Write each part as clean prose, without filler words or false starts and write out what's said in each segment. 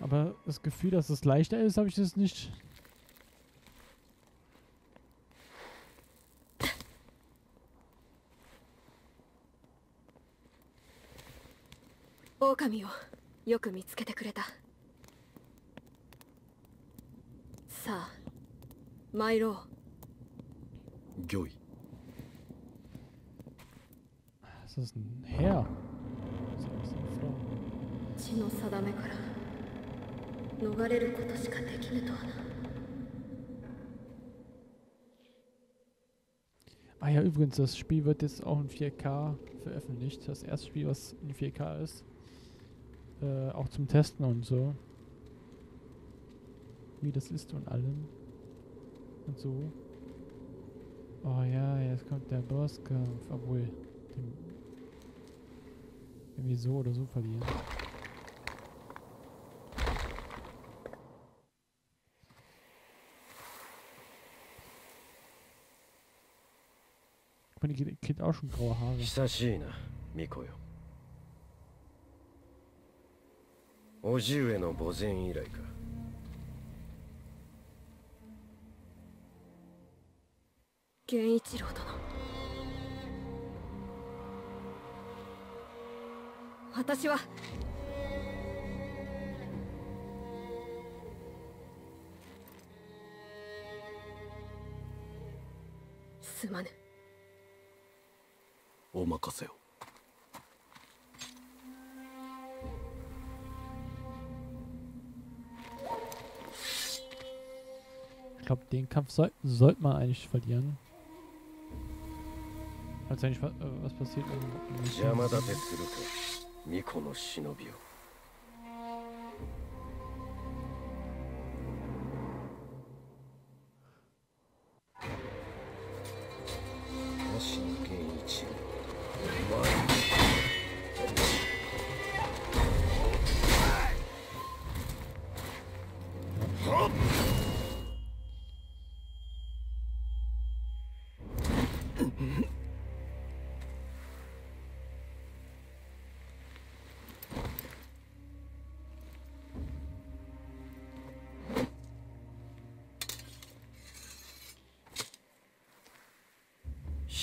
Aber das Gefühl, dass es leichter ist, habe ich das nicht. Okami, yo ku mitsukete kureta. Sa, mairo. Joy. Ist das ein Herr? Ist das eine Frau? 地の定めから逃れることしかできぬとはな。Ah ja, übrigens, das Spiel wird jetzt auch in 4K veröffentlicht. Das erste Spiel, was in 4K ist. Auch zum Testen und so. Wie das ist und allem. Und so. Oh ja, jetzt kommt der Bosskampf. Obwohl, den irgendwie so oder so verlieren. Meine Kind auch schon graue Haare. Hisashina, Mikoyo. Ojiue no Bozen irai ka. Genichiro dono. Watashi wa. Sumanu. お任せを。Ich glaube, den Kampf sollte man eigentlich verlieren. Falls eigentlich was passiert.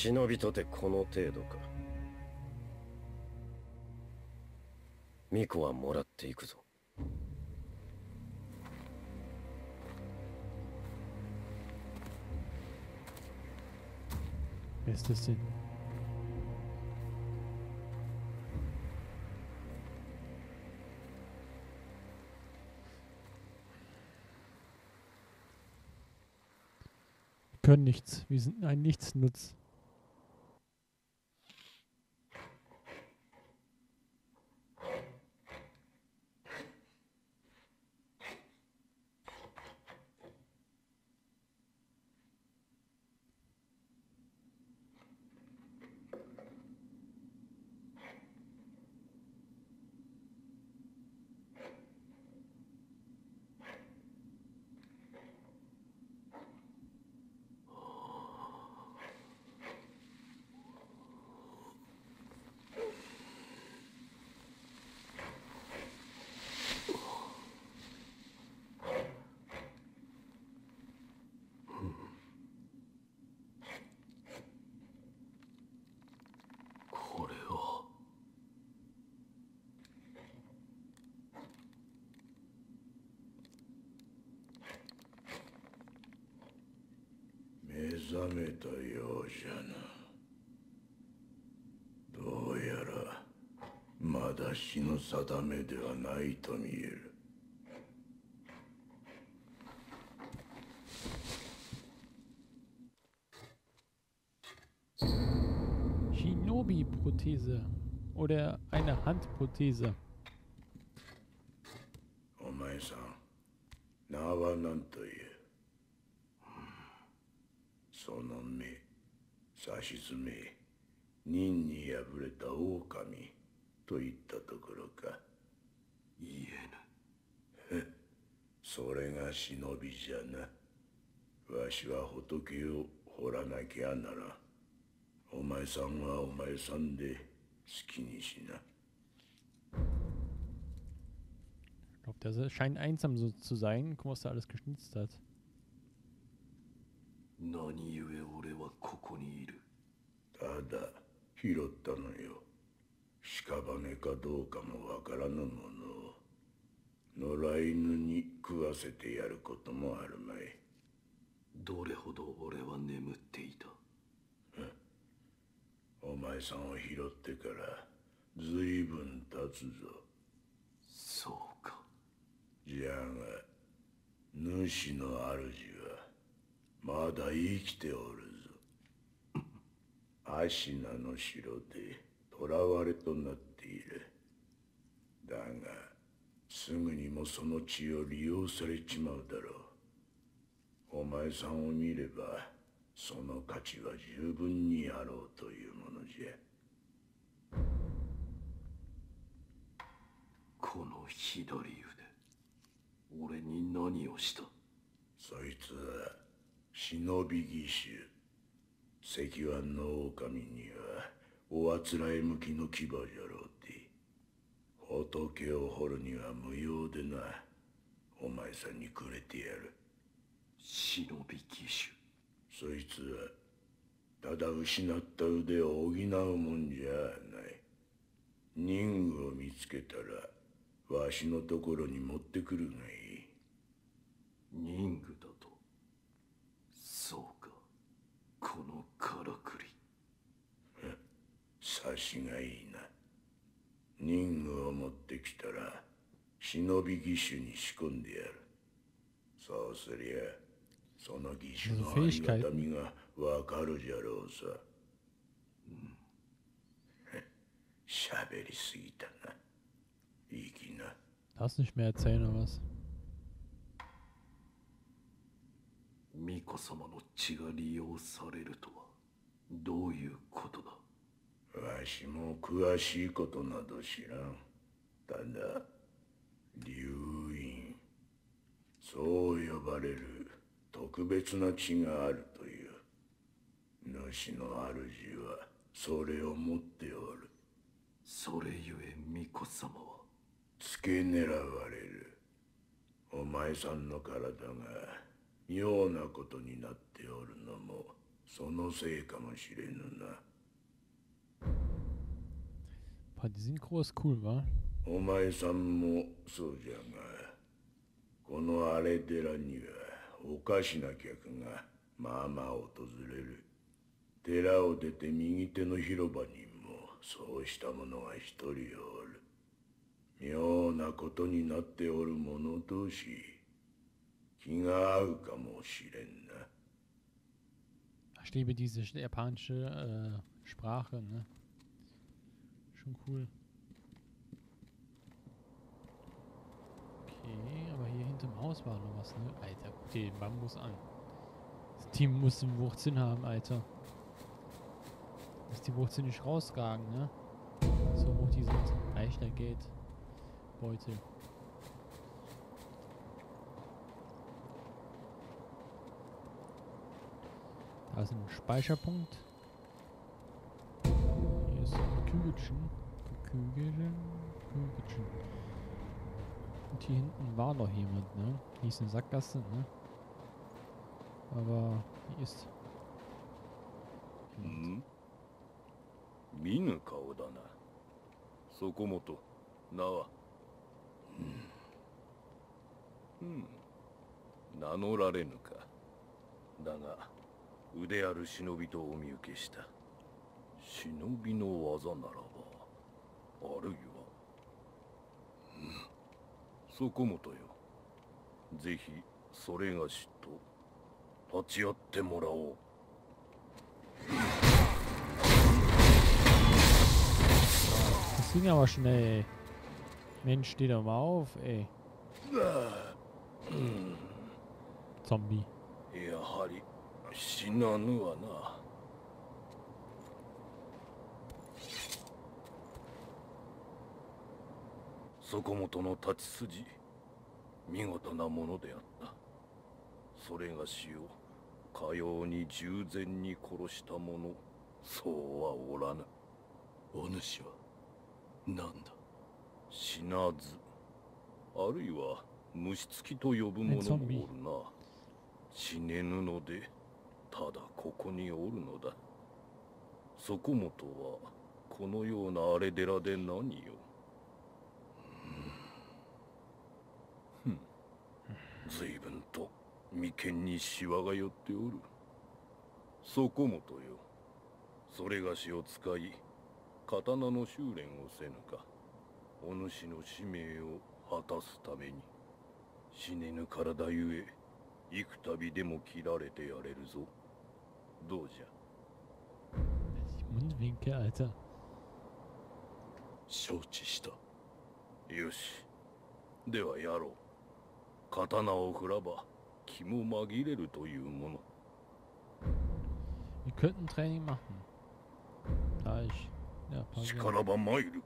忍びとてこの程度か。ミコはもらっていくぞ。Beste Sinn. Wir können nichts. Wir sind ein Nichtsnutz. Shinobi-Prothese oder eine Handprothese. Omae-san, Nawa nanto ieu. その目、指図め、忍に破れた狼といったところか。言えぬ。それが忍びじゃな。わしは仏を掘らなきゃならん。お前さんはお前さんで好きにしな。Das scheint einsam so zu sein. Guck mal, was da alles geschnitzt hat. Darfst nicht mehr erzählen oder was? Die Synchro ist cool, wa? Ich liebe diese japanische Sprache, ne? Schon cool. Okay, aber hier hinterm Haus war noch was, ne? Alter, guck dir den Bambus an. Das Team muss den Wurzeln haben, Alter. Dass die Wurzeln nicht rausragen, ne? So hoch dieses Eichner geht. Beute. Da ist ein Speicherpunkt. Hier ist ein Kügelchen. Und hier hinten war noch jemand, ne? Hier ist eine Sackgasse, ne? Aber hier ist... Hm? Minu-Kao da na. Sokomoto. Nawa. Hm. Nanorarenu ka. Daga, ude aru shinobi to omiuke shita. Shinobi no waza naraba, arui wa. Sokomoto yo. Zehi sore ga shitto tachiyatte morao. Das ging aber schnell. Mensch, steh doch mal auf, ey. Zombie. あるいは虫つきと呼ぶものもおるな。死ねぬのでただここにおるのだ。そこもとはこのような荒れ寺で何よ。ずいぶんと眉間にシワが寄っておる。そこもとよ、それがしを使い刀の修練をせぬか、お主の使命を果たすために死ねぬ体ゆえ幾たびでも切られてやれるぞ。どうじゃ。Mundwinkel, Alter. 承知した。よし、ではやろう。刀を振らば気も紛れるというもの。しからば参る。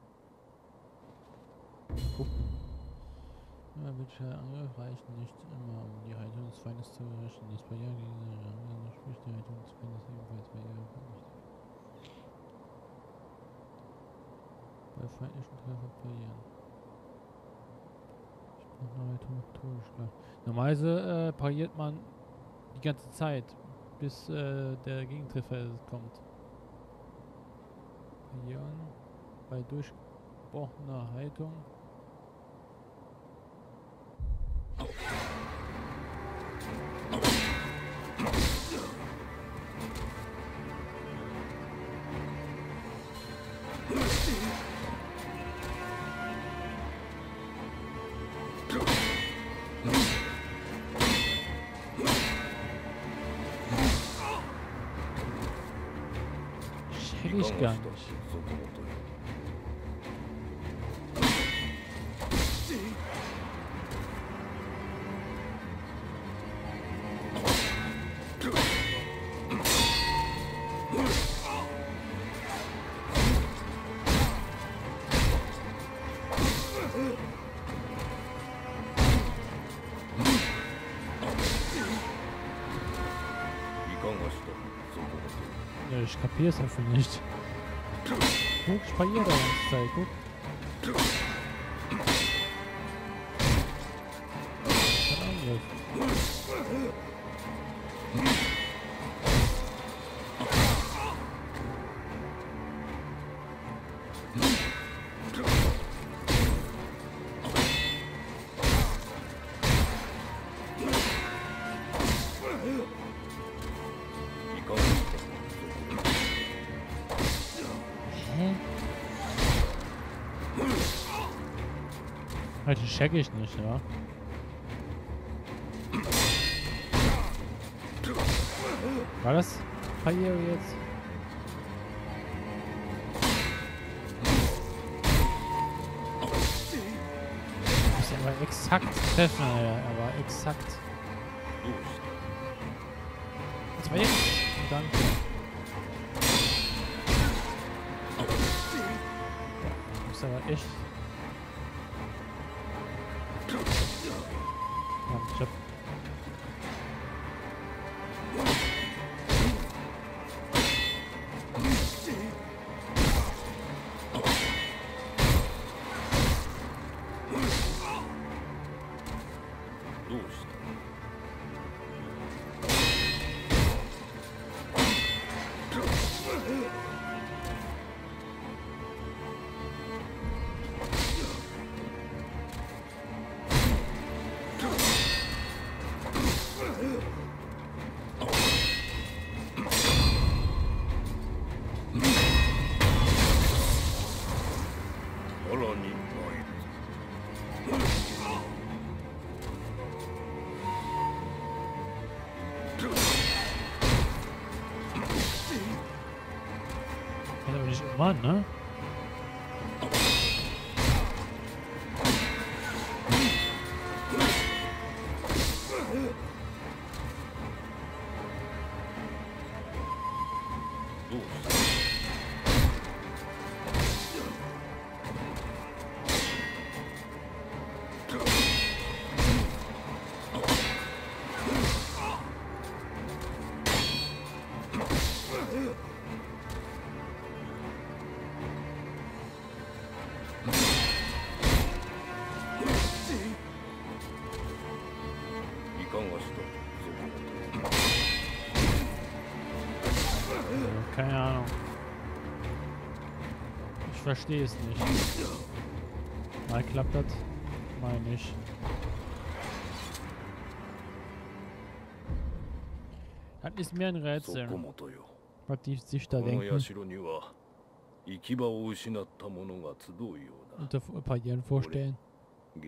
Normalerweise pariert man die ganze Zeit, bis der Gegentreffer kommt. Parieren bei durchbrochener Haltung. Ich gar nicht. Ich kapiere es einfach nicht. Guck, ich pariere da die ganze Zeit, guck. Das check ich nicht, ja. War das Pariere jetzt? Ich muss aber exakt treffen, Alter. Er war exakt. Das war jetzt. Danke. Ich muss aber echt. Mann, ne? Keine Ahnung. Ich verstehe es nicht. Mal klappt das, mal nicht. Das ist mir ein Rätsel. Was die sich da denken. Unter Barrieren vorstellen. Da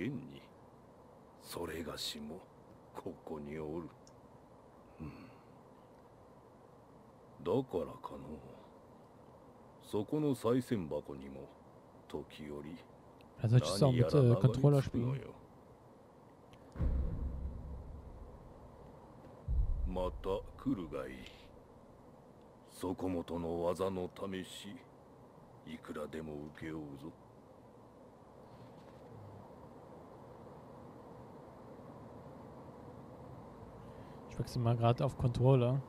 soll ich es auch mit Controller spielen. Ich wechsle mal gerade auf Controller.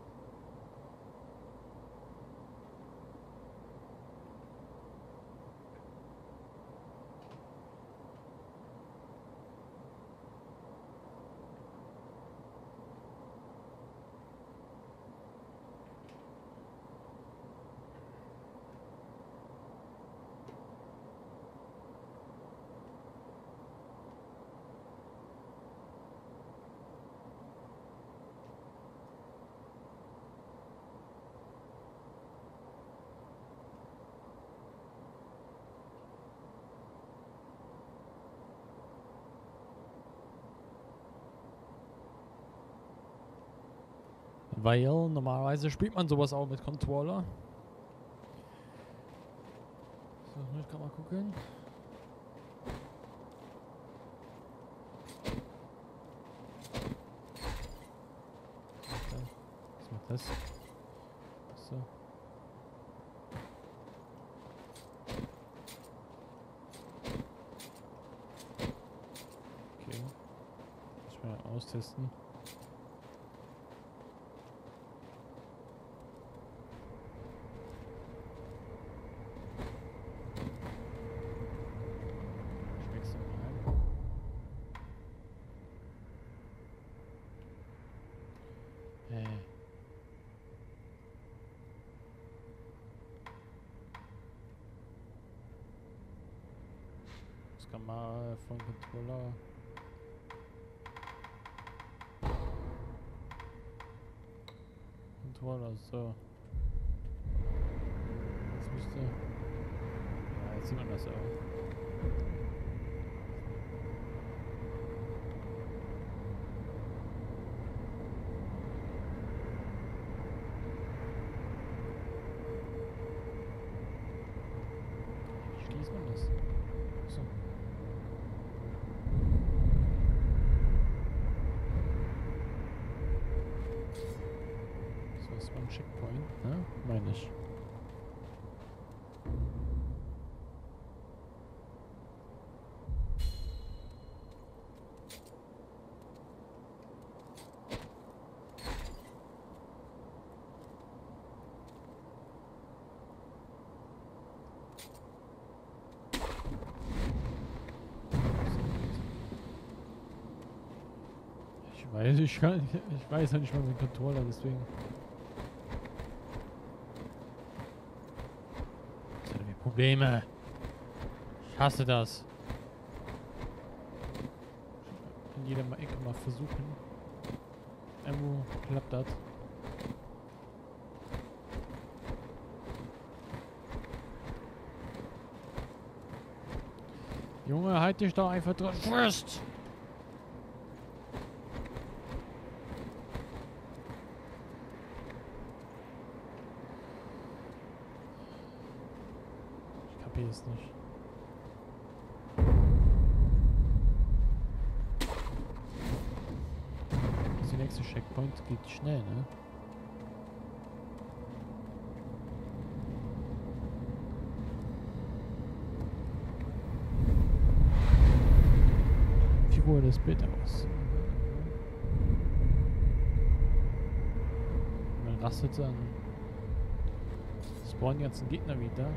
Weil normalerweise spielt man sowas auch mit Controller. So, ich kann mal gucken. Was macht das? So. Okay. Ich will mal austesten. Mal vom Controller. So. Jetzt müsste. Ja, jetzt sieht man das auch. Wie schließt man das? So. Checkpoint, ne? Meine ich. Ich weiß ja nicht mal den Controller, deswegen. Probleme. Ich hasse das. In jeder Ecke mal versuchen. Irgendwo klappt das. Junge, halt dich doch einfach dran fest! Ist nicht. Das nächste Checkpoint geht schnell, ne? Wie wohl das Bild aus? Man rastet dann. Spawnen die ganzen Gegner wieder.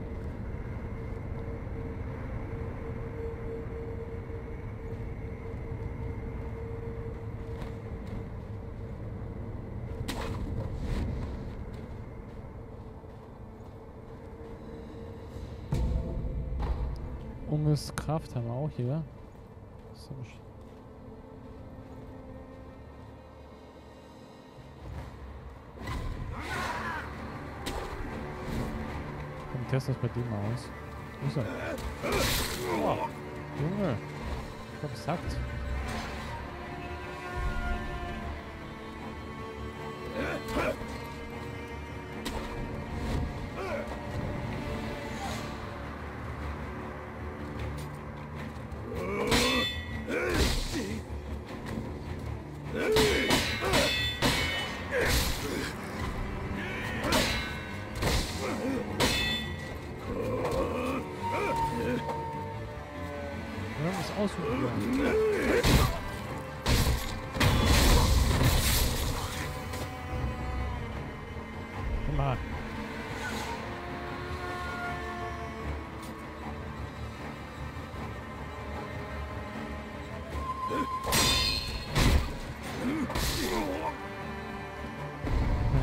junges Kraft haben wir auch hier. So. Komm, test das bei dem mal aus. Wo ist er? Oh, Junge. Ich hab satt.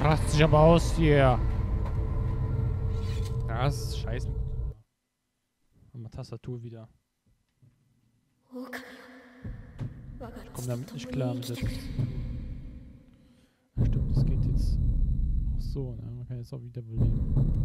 Rast dich aber aus hier. Das ist scheiße. Haben wir Tastatur wieder. Ich komme damit nicht klar mit jetzt. Stimmt, das geht jetzt auch so, ne? Man kann jetzt auch wieder beleben.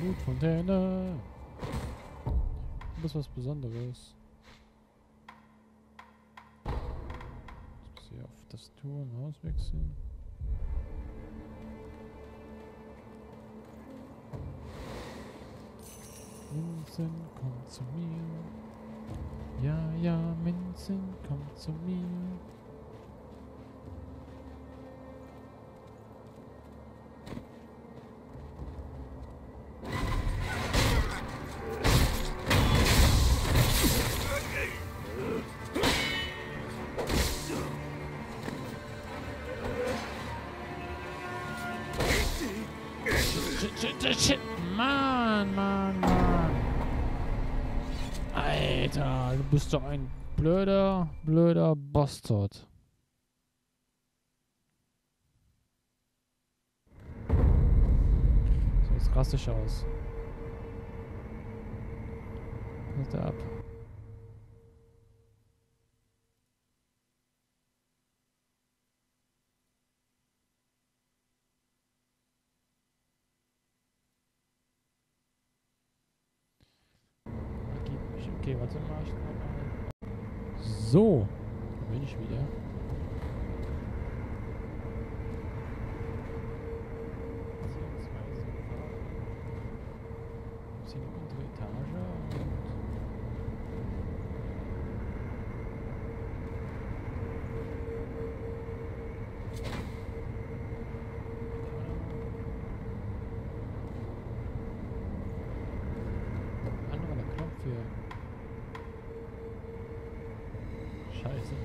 Blutfontäne. Das ist was Besonderes. Jetzt muss ich auf das Tour und Haus wechseln. Minzen, komm zu mir. Ja, ja, Minzen, komm zu mir. Shit, Mann. Alter, du bist doch ein blöder Bastard. So, jetzt raste ich aus. Hört er ab. Okay, warte mal. So, da bin ich wieder. Das ist eine untere Etage. Cool.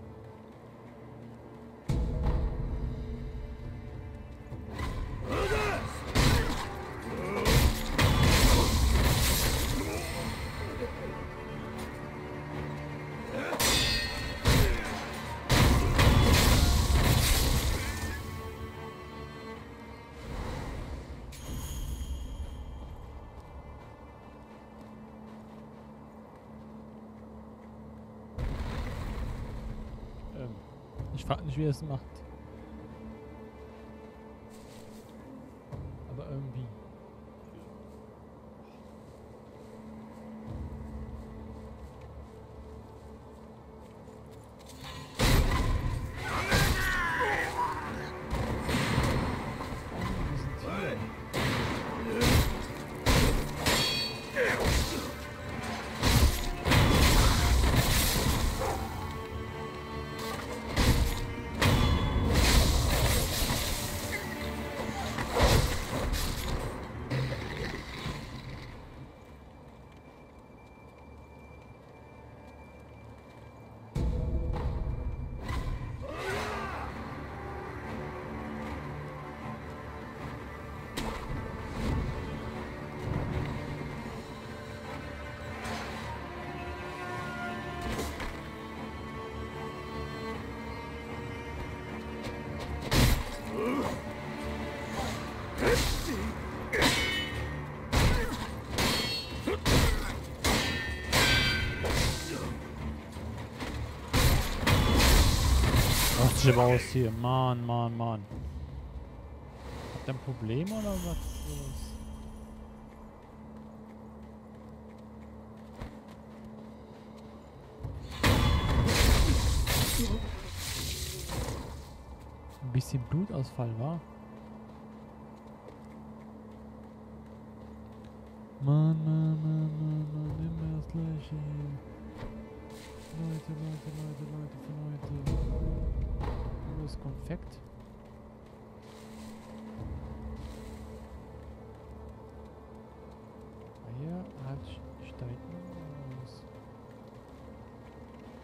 Ich frag nicht, wie er es macht. Schiff aus hier. Mann, Mann, Mann. Habt ihr ein Problem oder was ist los? Ein bisschen Blutausfall, wa? Mann, Mann, Mann, Mann, Mann, immer das Gleiche hier. Leute, Leute, Leute, Leute, Leute. Wo ist Konfekt? Hier hat Steiten aus.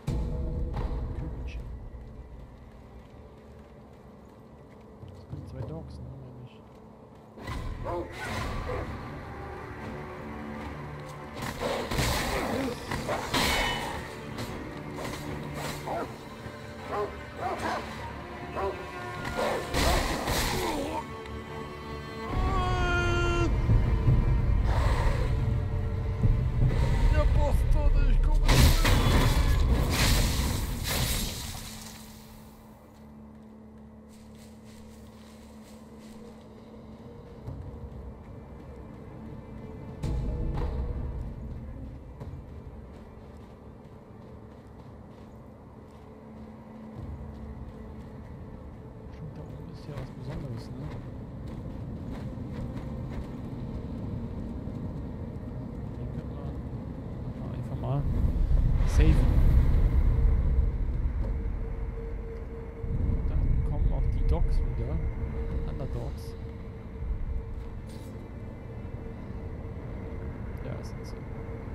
Kügelchen. Das können zwei Dogs, ne? Wenn nicht. Safe. Dann kommen auch die Dogs wieder. Underdogs. Ja, ist das so.